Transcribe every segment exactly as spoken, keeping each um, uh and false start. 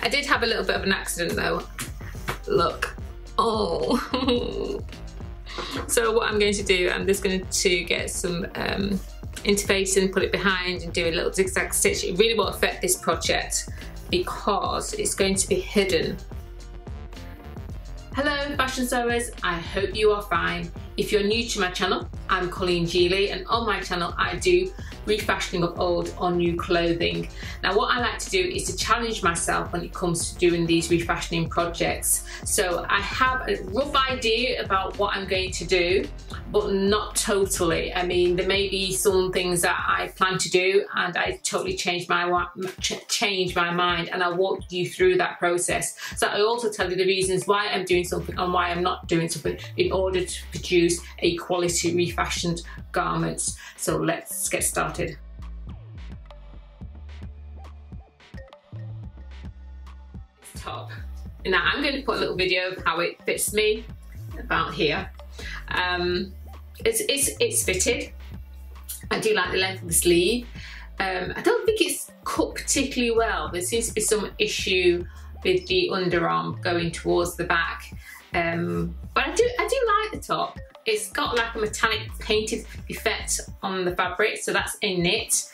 I did have a little bit of an accident though. Look. Oh. So what I'm going to do, I'm just going to get some um, interfacing, put it behind and do a little zigzag stitch. It really won't affect this project because it's going to be hidden. Hello fashion sewers, I hope you are fine. If you're new to my channel, I'm Colleen Geely, and on my channel I do refashioning of old or new clothing. Now what I like to do is to challenge myself when it comes to doing these refashioning projects. So I have a rough idea about what I'm going to do, but not totally. I mean, there may be some things that I plan to do and I totally change my, change my mind, and I'll walk you through that process. So I also tell you the reasons why I'm doing something and why I'm not doing something in order to produce a quality refashioned garments. So let's get started. Top. Now I'm going to put a little video of how it fits me about here. Um, it's, it's, it's fitted. I do like the length of the sleeve. Um, I don't think it's cut particularly well. There seems to be some issue with the underarm going towards the back. Um, but I do, I do like the top. It's got like a metallic painted effect on the fabric, so that's a knit.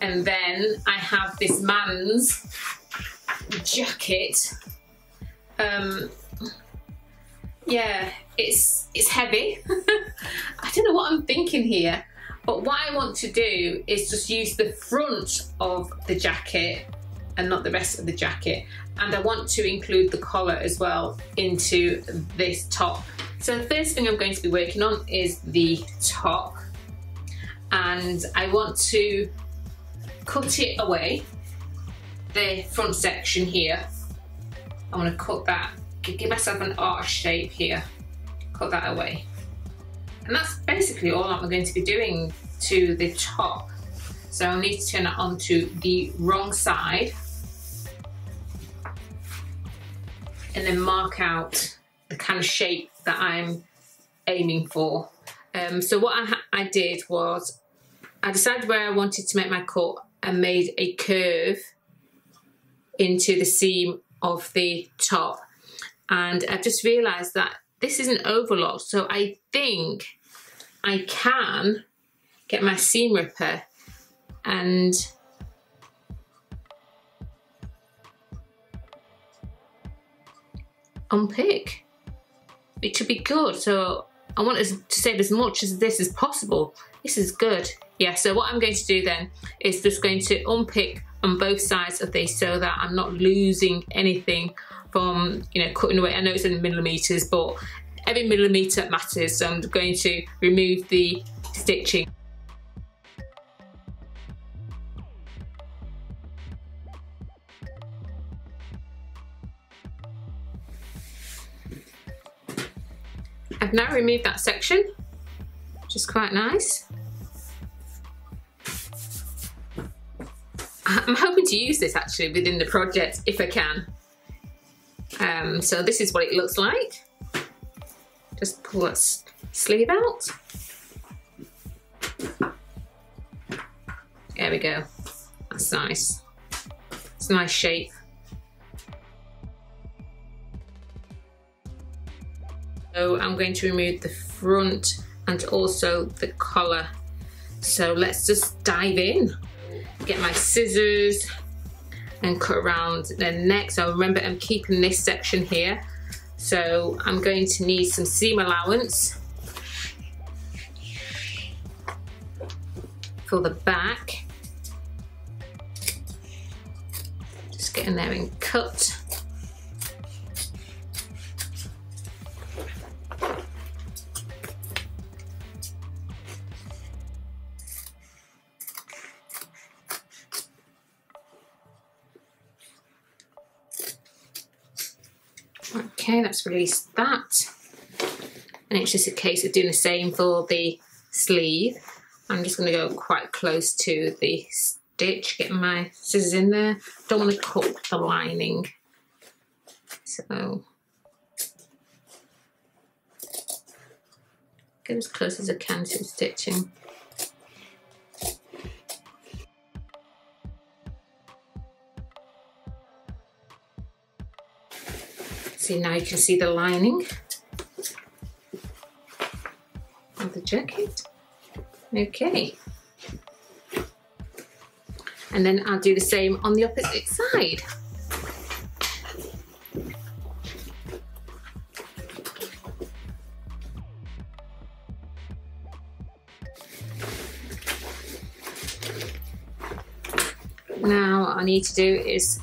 And then I have this man's jacket. Um, yeah, it's it's heavy. I don't know what I'm thinking here, but what I want to do is just use the front of the jacket and not the rest of the jacket. And I want to include the collar as well into this top. So the first thing I'm going to be working on is the top, and I want to cut it away, the front section here. I'm going to cut that, give myself an arch shape here, cut that away. And that's basically all I'm going to be doing to the top. So I'll need to turn it onto the wrong side and then mark out the kind of shape that I'm aiming for. Um, so what I, I did was I decided where I wanted to make my cut and made a curve into the seam of the top. And I've just realized that this isn't overlock, so I think I can get my seam ripper and unpick. It should be good, so I want to save as much as this as possible. This is good. Yeah, so what I'm going to do then is just going to unpick on both sides of this so that I'm not losing anything from, you know, cutting away. I know it's in millimeters, but every millimeter matters, so I'm going to remove the stitching. I've now removed that section, which is quite nice. I'm hoping to use this actually within the project if I can. Um, so this is what it looks like. Just pull that sleeve out. There we go. That's nice. It's a nice shape. So I'm going to remove the front and also the collar. So let's just dive in. Get my scissors and cut around the neck. So remember, I'm keeping this section here. So I'm going to need some seam allowance for the back. Just get in there and cut. Okay, let's release that. And it's just a case of doing the same for the sleeve. I'm just going to go quite close to the stitch, get my scissors in there. Don't want to cut the lining. So, get as close as I can to the stitching. see now you can see the lining of the jacket. Okay. And then I'll do the same on the opposite side. Now what I need to do is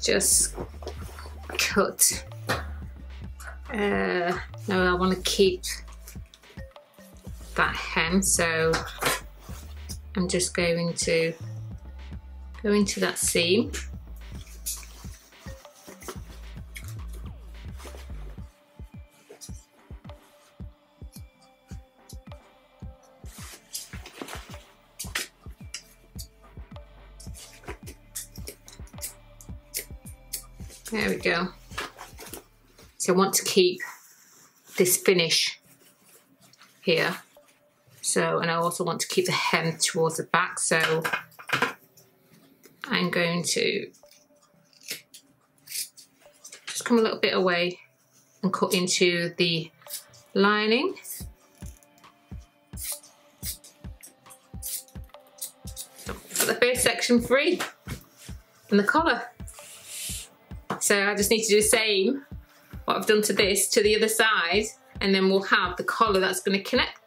just cut. Uh, no, I want to keep that hem, so I'm just going to go into that seam. There we go. So I want to keep this finish here. So, and I also want to keep the hem towards the back, so I'm going to just come a little bit away and cut into the lining. Got the first section free and the collar. So I just need to do the same, what I've done to this, to the other side, and then we'll have the collar that's going to connect,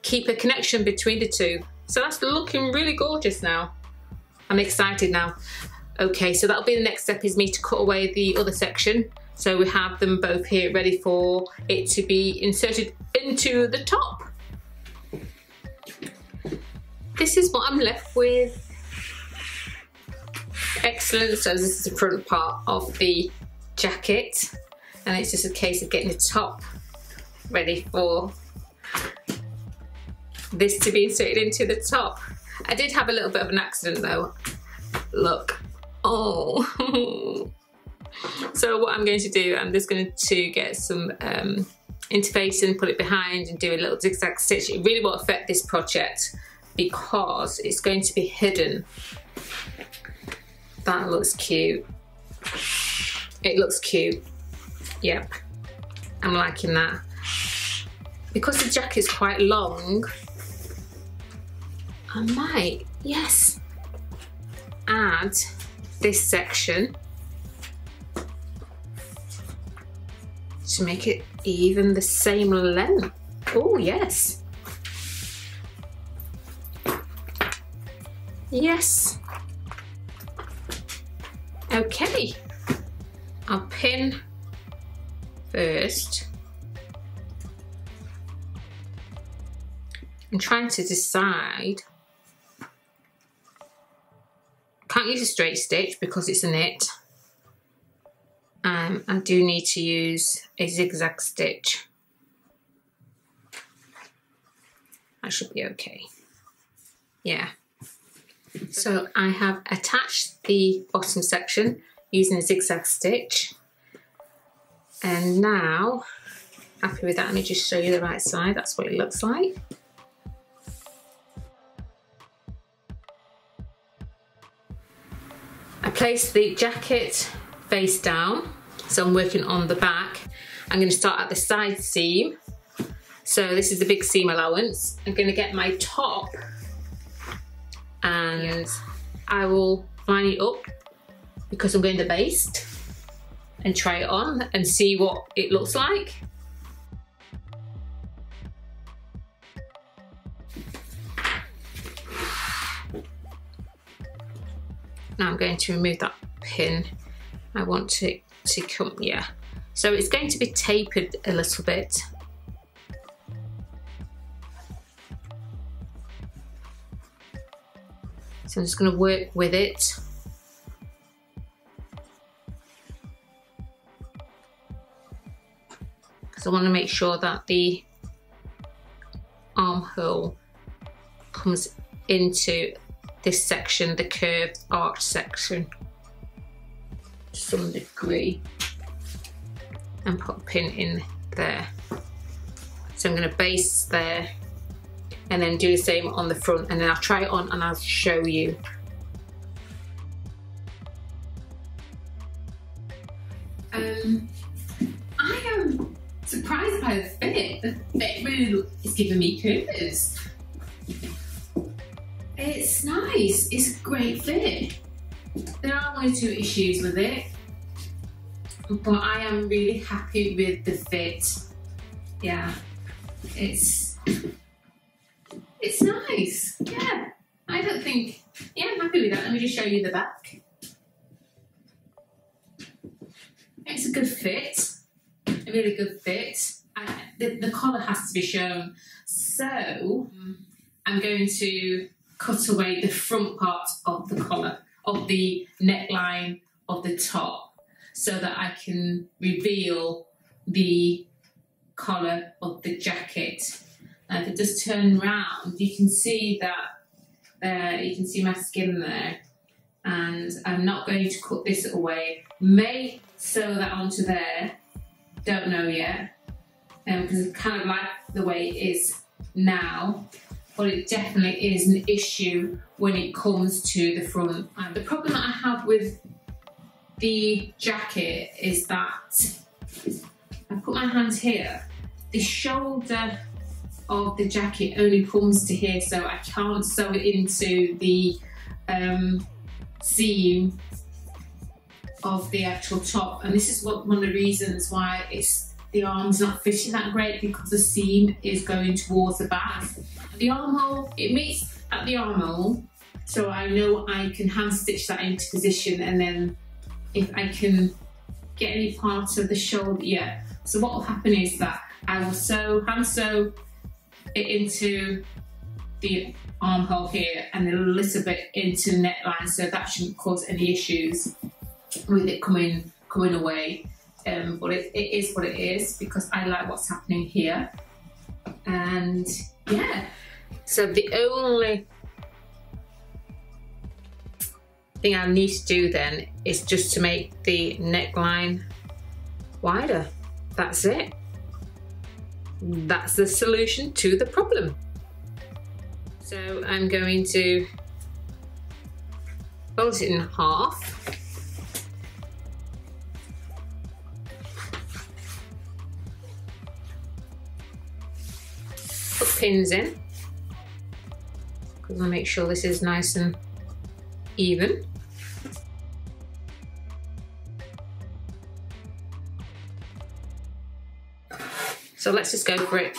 keep a connection between the two. So that's looking really gorgeous now. I'm excited now. Okay, so that'll be the next step, is me to cut away the other section. So we have them both here ready for it to be inserted into the top. This is what I'm left with. Excellent, so this is the front part of the jacket, and it's just a case of getting the top ready for this to be inserted into the top. I did have a little bit of an accident though. Look, oh. So what I'm going to do, I'm just going to get some um, interfacing, put it behind and do a little zigzag stitch. It really won't affect this project because it's going to be hidden. That looks cute. It looks cute. Yep, I'm liking that. Because the jacket's quite long, I might, yes, add this section to make it even the same length. Oh, yes. Yes. Okay, I'll pin first. I'm trying to decide. Can't use a straight stitch because it's a knit. Um, I do need to use a zigzag stitch. That should be okay. Yeah. So I have attached the bottom section using a zigzag stitch, and now, happy with that, let me just show you the right side, that's what it looks like. I placed the jacket face down, so I'm working on the back. I'm going to start at the side seam, so this is the big seam allowance. I'm going to get my top and I will line it up because I'm going to baste and try it on and see what it looks like. Now I'm going to remove that pin. I want it to come, yeah. So it's going to be tapered a little bit. So I'm just going to work with it. Because I want to make sure that the armhole comes into this section, the curved arch section, to some degree. And put a pin in there. So I'm going to baste there. And then do the same on the front, and then I'll try it on and I'll show you. Um, I am surprised by the fit. The fit really is giving me curves. It's nice, it's a great fit. There are only two issues with it, but I am really happy with the fit. Yeah, it's, it's nice, yeah. I don't think, yeah, I'm happy with that. Let me just show you the back. It's a good fit, a really good fit. I, the, the collar has to be shown. So I'm going to cut away the front part of the collar, of the neckline of the top, so that I can reveal the collar of the jacket. Now if it does turn round, you can see that, uh, you can see my skin there. And I'm not going to cut this away. May sew that onto there, don't know yet, because um, I kind of like the way it is now. But it definitely is an issue when it comes to the front. And the problem that I have with the jacket is that I put my hand here. The shoulder of the jacket only comes to here, so I can't sew it into the um, seam of the actual top. And this is what, one of the reasons why it's the arm's not fitting that great, because the seam is going towards the back. The armhole, it meets at the armhole, so I know I can hand stitch that into position, and then if I can get any part of the shoulder, yeah. So what will happen is that I will sew, hand sew it into the armhole here and a little bit into the neckline, so that shouldn't cause any issues with it coming, coming away. Um, but it, it is what it is, because I like what's happening here. And yeah, so the only thing I need to do then is just to make the neckline wider. That's it. That's the solution to the problem. So I'm going to fold it in half. Pins in, because I'll make sure this is nice and even. So let's just go for it.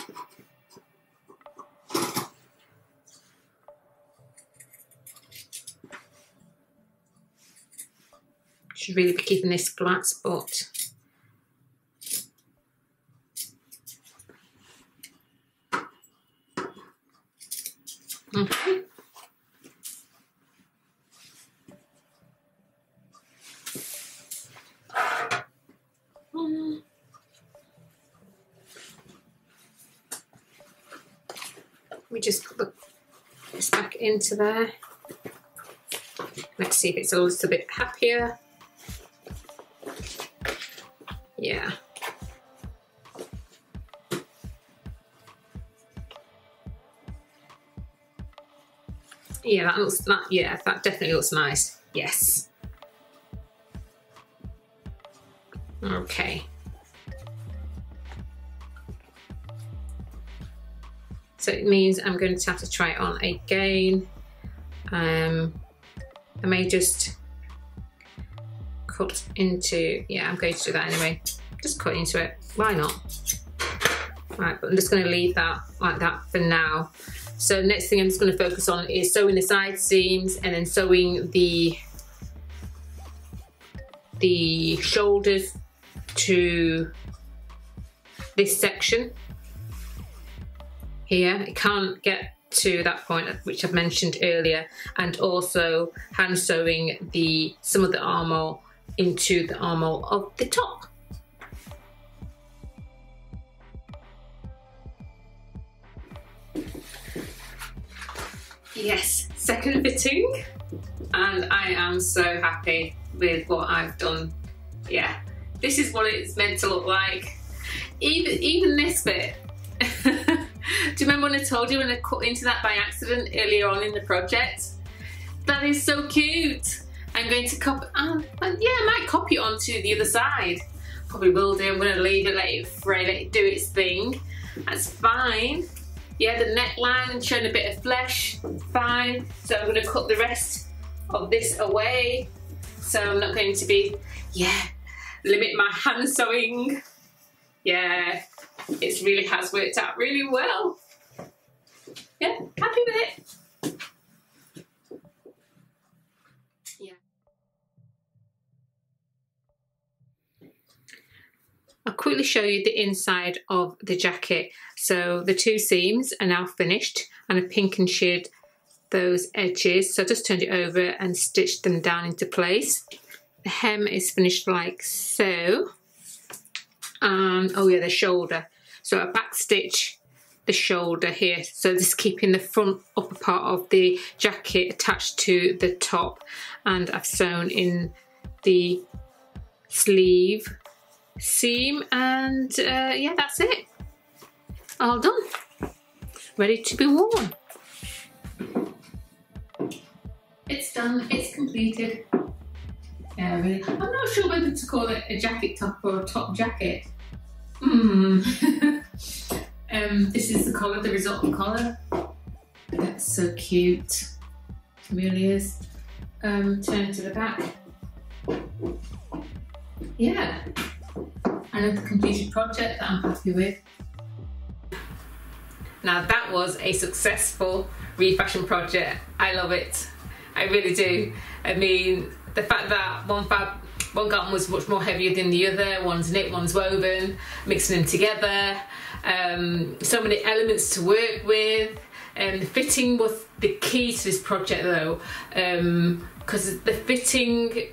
Should really be keeping this flat, but okay. Mm. We just put this back into there. Let's see if it's a little bit happier. Yeah. Yeah, that looks, that, yeah, that definitely looks nice. Yes. Okay. So it means I'm going to have to try it on again. Um, I may just cut into, yeah, I'm going to do that anyway. Just cut into it, why not? Right, but I'm just going to leave that like that for now. So next thing I'm just going to focus on is sewing the side seams, and then sewing the the shoulders to this section here. It can't get to that point which I've mentioned earlier, and also hand sewing the some of the armhole into the armhole of the top. Yes, second fitting, and I am so happy with what I've done. Yeah, this is what it's meant to look like. Even even this bit. Do you remember when I told you when I cut into that by accident earlier on in the project? That is so cute. I'm going to copy, um, yeah, I might copy it onto the other side. probably will do. I'm gonna leave it, let it fray, let it do its thing. That's fine. Yeah, the neckline, showing a bit of flesh, fine. So I'm gonna cut the rest of this away. So I'm not going to be, yeah, limit my hand sewing. Yeah, it really has worked out really well. Yeah, happy with it. I'll quickly show you the inside of the jacket. So the two seams are now finished and I've pink and sheared those edges. So I just turned it over and stitched them down into place. The hem is finished like so. And oh yeah, the shoulder. So I back stitch the shoulder here. So just keeping the front upper part of the jacket attached to the top. And I've sewn in the sleeve seam, and uh, yeah, that's it. All done, ready to be worn. It's done, it's completed. Yeah, really. I'm not sure whether to call it a jacket top or a top jacket. Mm. um, this is the collar, the risotto collar. That's so cute. It really is. Um, turn it to the back. Yeah. Another completed project that I'm happy with. Now that was a successful refashion project. I love it. I really do. I mean, the fact that one fab, one garment was much more heavier than the other, one's knit, one's woven, mixing them together. Um, so many elements to work with. And the fitting was the key to this project though, because um, the fitting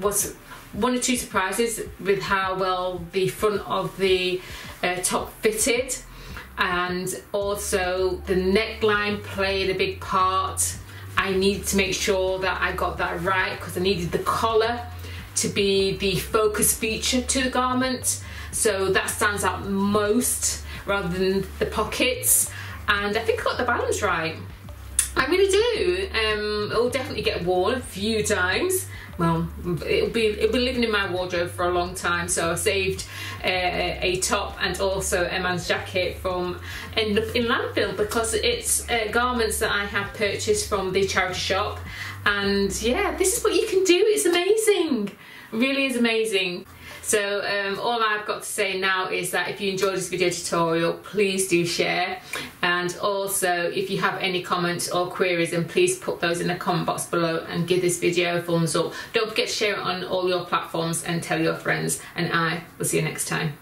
was one or two surprises with how well the front of the uh, top fitted, and also the neckline played a big part. I needed to make sure that I got that right because I needed the collar to be the focus feature to the garment, so that stands out most rather than the pockets. And I think I got the balance right. I really do. Um, it'll definitely get worn a few times. Well, it'll be, it'll be living in my wardrobe for a long time, so I saved uh, a top and also a man's jacket from ending up in landfill because it's uh, garments that I have purchased from the charity shop. And yeah, this is what you can do. It's amazing. It really is amazing. So um, all I've got to say now is that if you enjoyed this video tutorial, please do share, and also if you have any comments or queries, then please put those in the comment box below and give this video a thumbs up. Don't forget to share it on all your platforms and tell your friends, and I will see you next time.